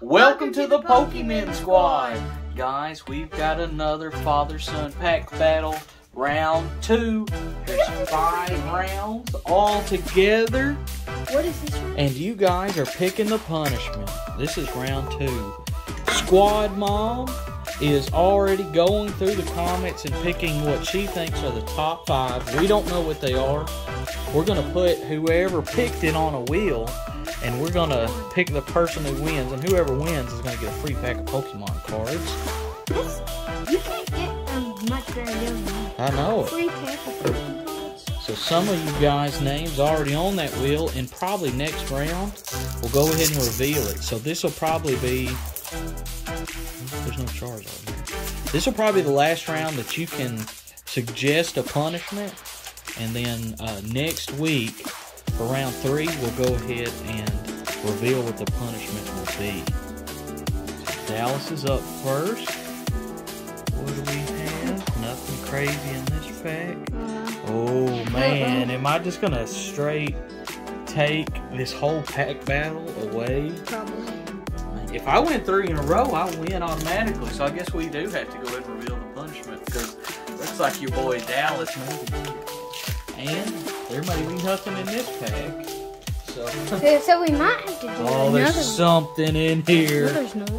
Welcome to the Pokemen Squad! Guys, we've got another father-son pack battle, round 2. There's 5 rounds all together. What is this round? And you guys are picking the punishment. This is round 2. Squad Mom is already going through the comments and picking what she thinks are the top 5. We don't know what they are. We're going to put whoever picked it on a wheel, and we're going to pick the person who wins, and whoever wins is going to get a free pack of Pokemon cards. You can't get them much better than that. I know. Free pack of Pokemon cards. So some of you guys' names already on that wheel, and probably next round we'll go ahead and reveal it. So this will probably be... There's no Charizard here. This will probably be the last round that you can suggest a punishment, and then next week... For round 3, we'll go ahead and reveal what the punishment will be. So Dallas is up first. What do we have? Nothing crazy in this pack. Oh man, am I just gonna straight take this whole pack battle away? Probably. If I win 3 in a row, I win automatically. So I guess we do have to go ahead and reveal the punishment, because that's like your boy Dallas. And there might be nothing in this pack, so we might have to do another. Oh, there's something in here. No, there's not.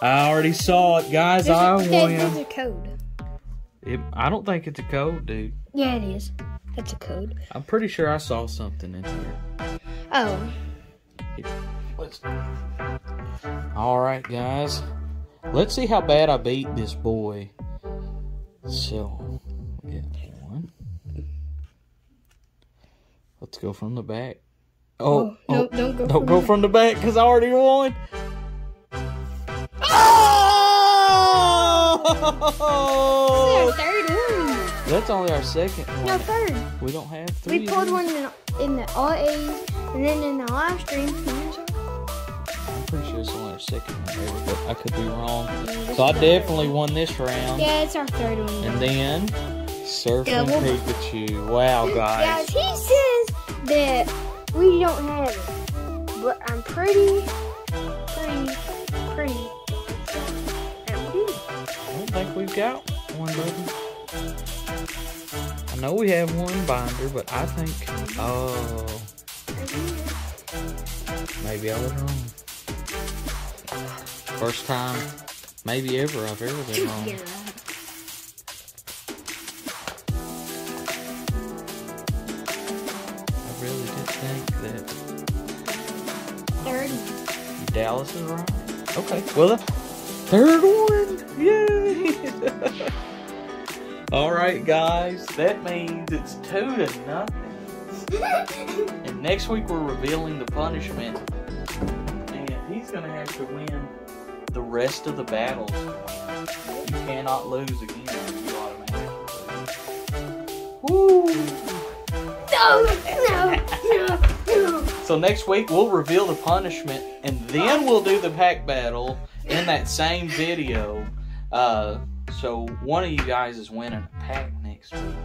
I already saw it, guys. I won. There's a code. I don't think it's a code, dude. Yeah, it is. It's a code. I'm pretty sure I saw something in here. Oh. All right, guys. Let's see how bad I beat this boy. So, yeah. Let's go from the back. Don't go from the back, because I already won. Oh! That's our 3rd one. That's only our 2nd one. No, 3rd. We don't have 3. We pulled one in the all A's, and then in the live stream. I'm pretty sure it's only our 2nd one, but I could be wrong. So I definitely won this round. Yeah, it's our 3rd one. And then Surfing Pikachu. Wow, guys. Guys, he says that we don't have it, but I'm pretty I don't think we've got one, buddy. I know we have one binder, but I think, oh, maybe I was wrong. First time, maybe ever, I've ever been wrong. Yeah. Dallas is right. Okay. Well, the 3rd one. Yay! All right, guys. That means it's 2-0. And next week we're revealing the punishment, and he's gonna have to win the rest of the battles. You cannot lose again. You automatically. Woo! No! So next week we'll reveal the punishment, and then we'll do the pack battle in that same video. So one of you guys is winning a pack next week.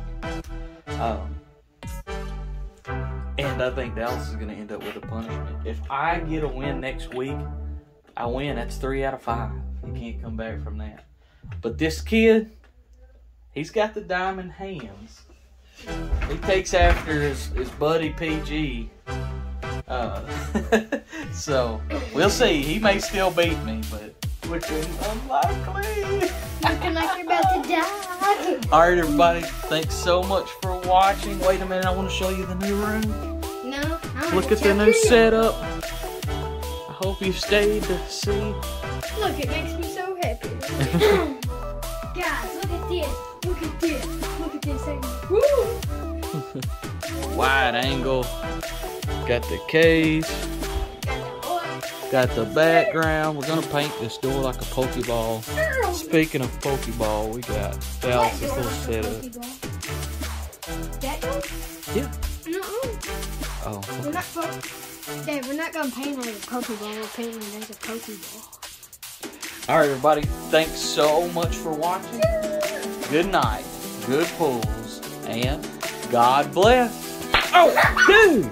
And I think Dallas is going to end up with a punishment. If I get a win next week, I win. That's 3 out of 5. You can't come back from that. But this kid, he's got the diamond hands. He takes after his buddy PG. So we'll see. He may still beat me, but which is unlikely. Looking like you're about to die. All right, everybody. Thanks so much for watching. Wait a minute. I want to show you the new room. No. Look at the new setup. I hope you stayed to see. Look, it makes me so happy. Guys, look at this. Look at this. Look at this angle. Woo! Wide angle. Got the case, got the background. We're gonna paint this door like a Pokeball. Speaking of Pokeball, we got Dallas' little setup. That door? Yeah. No. Oh. Okay. We're not gonna paint it as a Pokeball. We're painting it as a Pokeball. All right, everybody. Thanks so much for watching. Yeah. Good night. Good pulls, and God bless. Oh, dude.